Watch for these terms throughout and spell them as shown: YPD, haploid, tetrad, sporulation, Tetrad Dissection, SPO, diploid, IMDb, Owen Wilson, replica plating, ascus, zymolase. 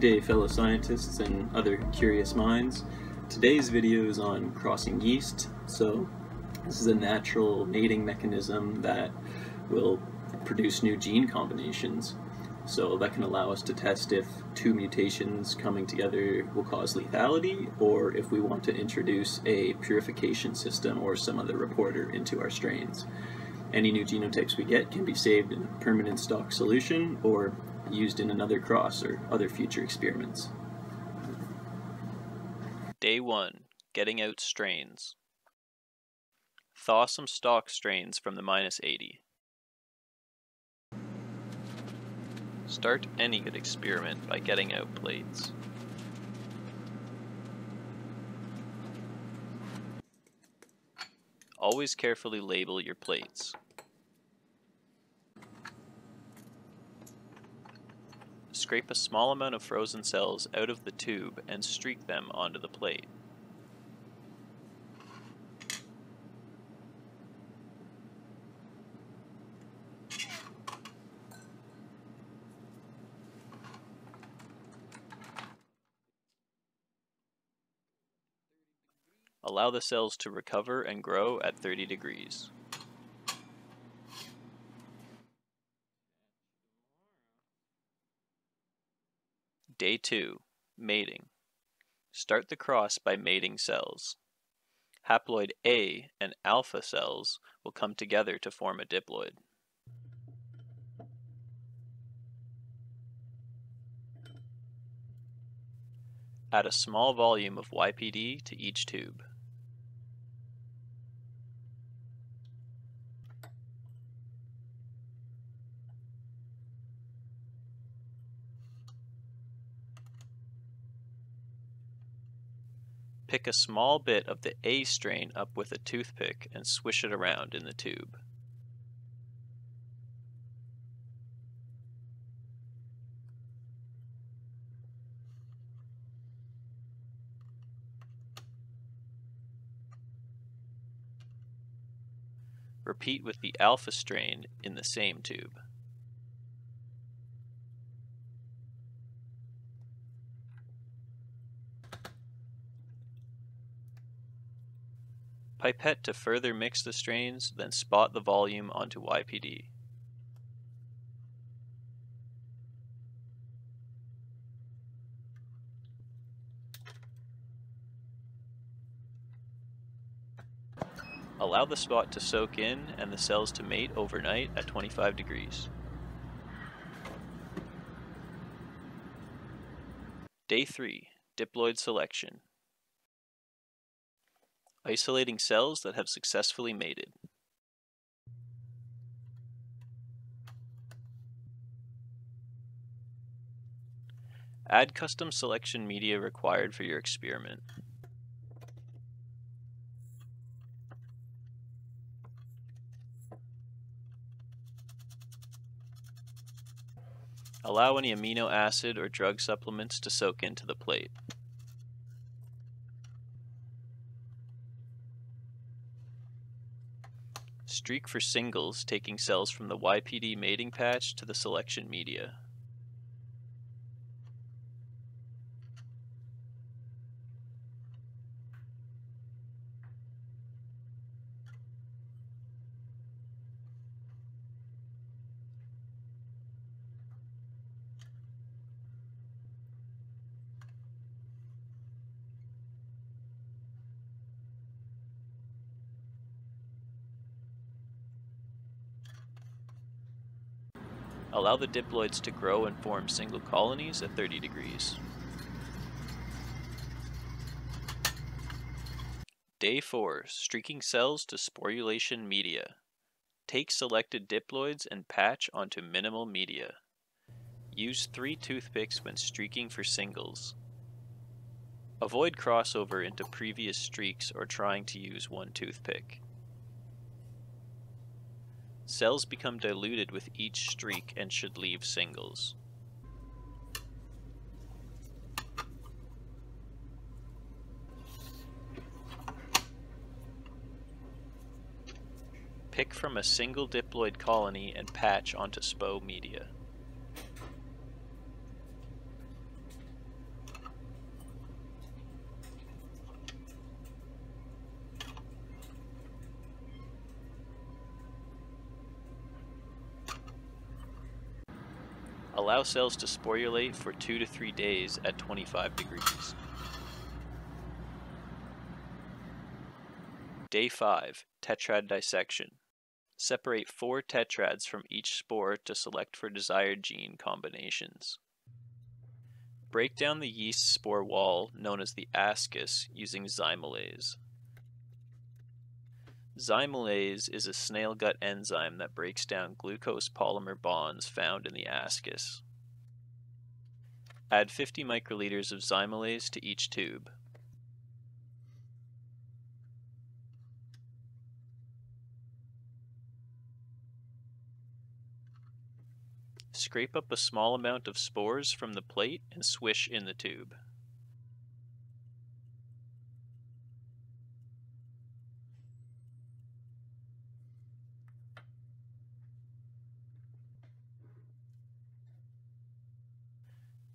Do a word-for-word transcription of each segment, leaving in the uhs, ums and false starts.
Good day, fellow scientists and other curious minds. Today's video is on crossing yeast. So this is a natural mating mechanism that will produce new gene combinations. So that can allow us to test if two mutations coming together will cause lethality, or if we want to introduce a purification system or some other reporter into our strains. Any new genotypes we get can be saved in a permanent stock solution or used in another cross or other future experiments. Day one, getting out strains. Thaw some stock strains from the minus eighty. Start any good experiment by getting out plates. Always carefully label your plates. Scrape a small amount of frozen cells out of the tube and streak them onto the plate. Allow the cells to recover and grow at thirty degrees. Day two, mating. Start the cross by mating cells. Haploid A and alpha cells will come together to form a diploid. Add a small volume of Y P D to each tube. Pick a small bit of the A strain up with a toothpick and swish it around in the tube. Repeat with the alpha strain in the same tube. Pipette to further mix the strains, then spot the volume onto Y P D. Allow the spot to soak in and the cells to mate overnight at twenty-five degrees. Day three, diploid selection. Isolating cells that have successfully mated. Add custom selection media required for your experiment. Allow any amino acid or drug supplements to soak into the plate. Streak for singles, taking cells from the Y P D mating patch to the selection media. Allow the diploids to grow and form single colonies at thirty degrees. Day four, streaking cells to sporulation media. Take selected diploids and patch onto minimal media. Use three toothpicks when streaking for singles. Avoid crossover into previous streaks or trying to use one toothpick. Cells become diluted with each streak and should leave singles. Pick from a single diploid colony and patch onto S P O media. Allow cells to sporulate for two to three days at twenty-five degrees. Day five, tetrad dissection. Separate four tetrads from each spore to select for desired gene combinations. Break down the yeast spore wall, known as the ascus, using zymolase. Zymolase is a snail gut enzyme that breaks down glucose polymer bonds found in the ascus. Add fifty microliters of zymolase to each tube. Scrape up a small amount of spores from the plate and swish in the tube.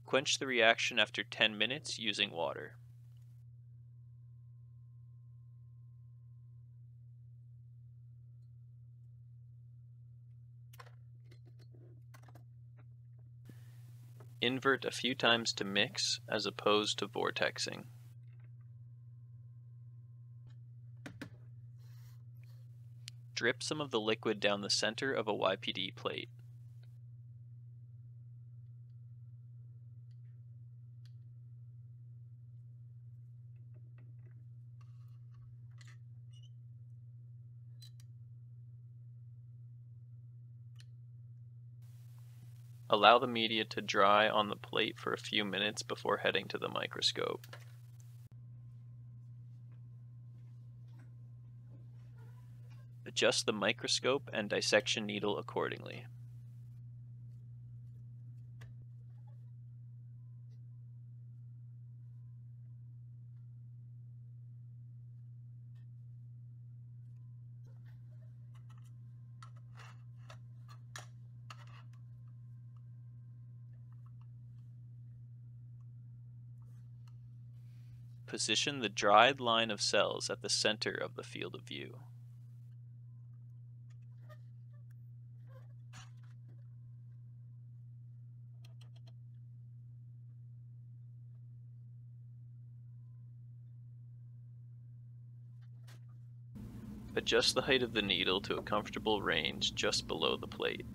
Quench the reaction after ten minutes using water. Invert a few times to mix, as opposed to vortexing. Drip some of the liquid down the center of a Y P D plate. Allow the media to dry on the plate for a few minutes before heading to the microscope. Adjust the microscope and dissection needle accordingly. Position the dried line of cells at the center of the field of view. Adjust the height of the needle to a comfortable range just below the plate.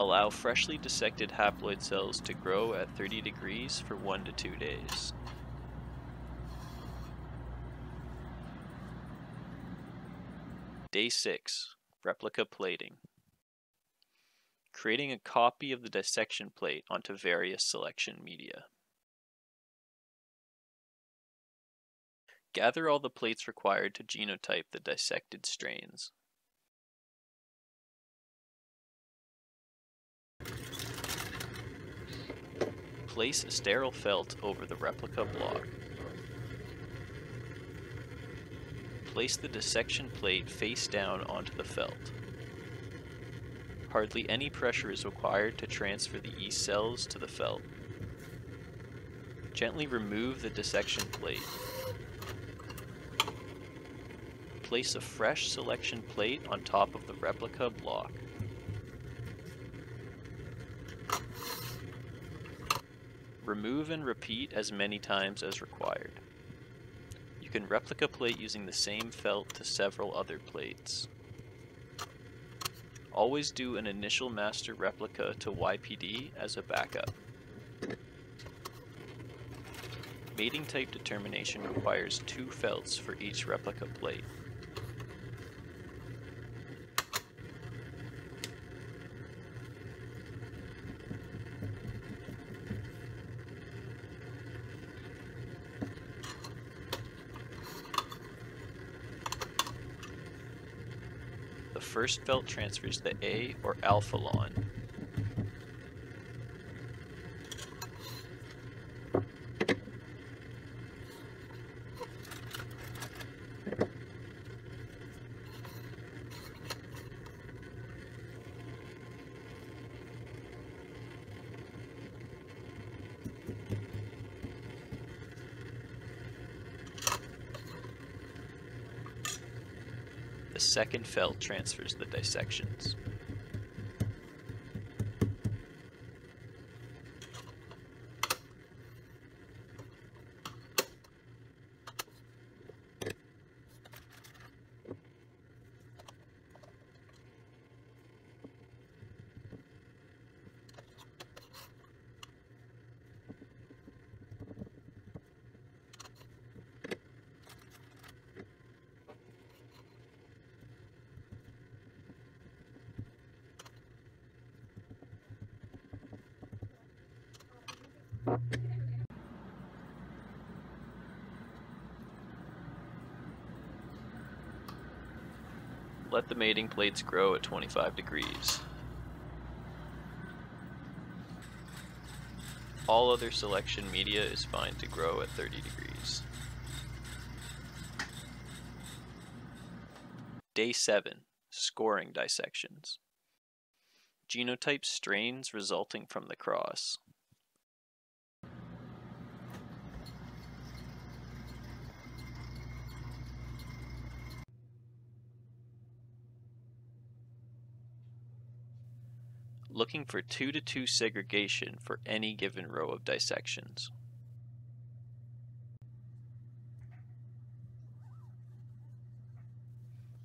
Allow freshly dissected haploid cells to grow at thirty degrees for one to two days. Day six, replica plating. Creating a copy of the dissection plate onto various selection media. Gather all the plates required to genotype the dissected strains. Place a sterile felt over the replica block. Place the dissection plate face down onto the felt. Hardly any pressure is required to transfer the yeast cells to the felt. Gently remove the dissection plate. Place a fresh selection plate on top of the replica block. Remove and repeat as many times as required. You can replica plate using the same felt to several other plates. Always do an initial master replica to Y P D as a backup. Mating type determination requires two felts for each replica plate. The first felt transfers the A or alpha-lon. The second felt transfers the dissections. Let the mating plates grow at twenty-five degrees. All other selection media is fine to grow at thirty degrees. Day seven, scoring dissections. Genotype strains resulting from the cross. Looking for two to two segregation for any given row of dissections.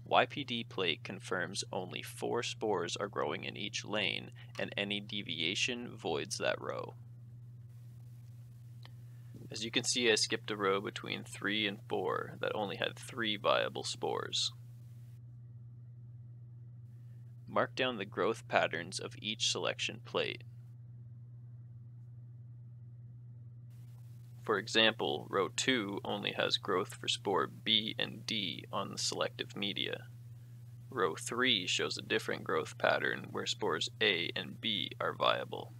Y P D plate confirms only four spores are growing in each lane, and any deviation voids that row. As you can see, I skipped a row between three and four that only had three viable spores. Mark down the growth patterns of each selection plate. For example, row two only has growth for spore B and D on the selective media. Row three shows a different growth pattern where spores A and B are viable.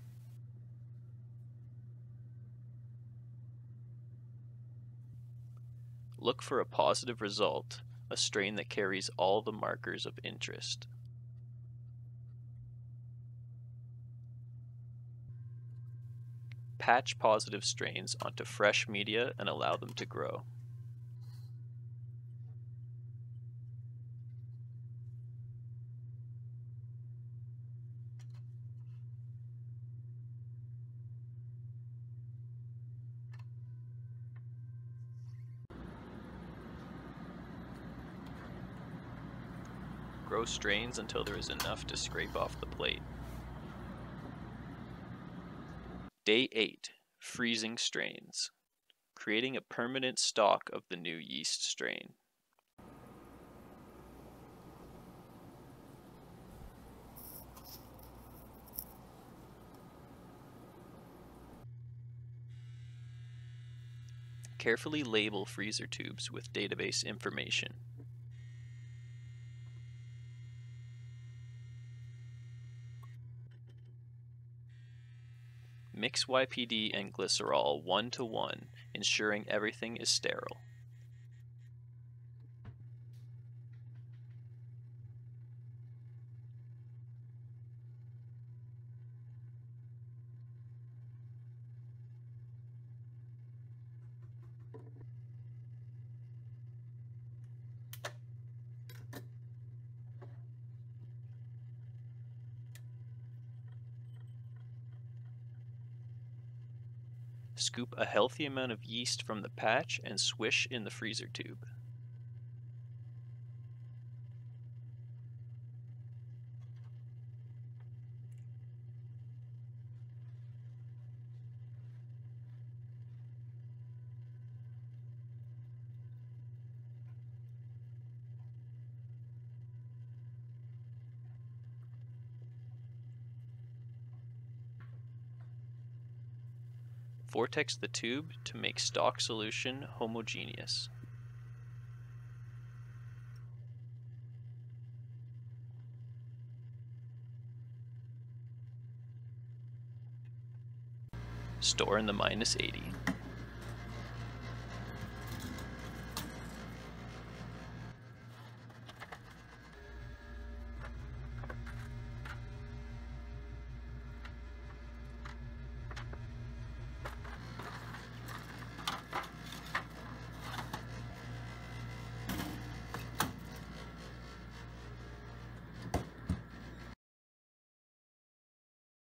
Look for a positive result, a strain that carries all the markers of interest. Patch positive strains onto fresh media and allow them to grow. Grow strains until there is enough to scrape off the plate. Day eight, freezing strains, creating a permanent stock of the new yeast strain. Carefully label freezer tubes with database information. Mix Y P D and glycerol one to one, ensuring everything is sterile. Scoop a healthy amount of yeast from the patch and swish in the freezer tube. Vortex the tube to make stock solution homogeneous. Store in the minus eighty.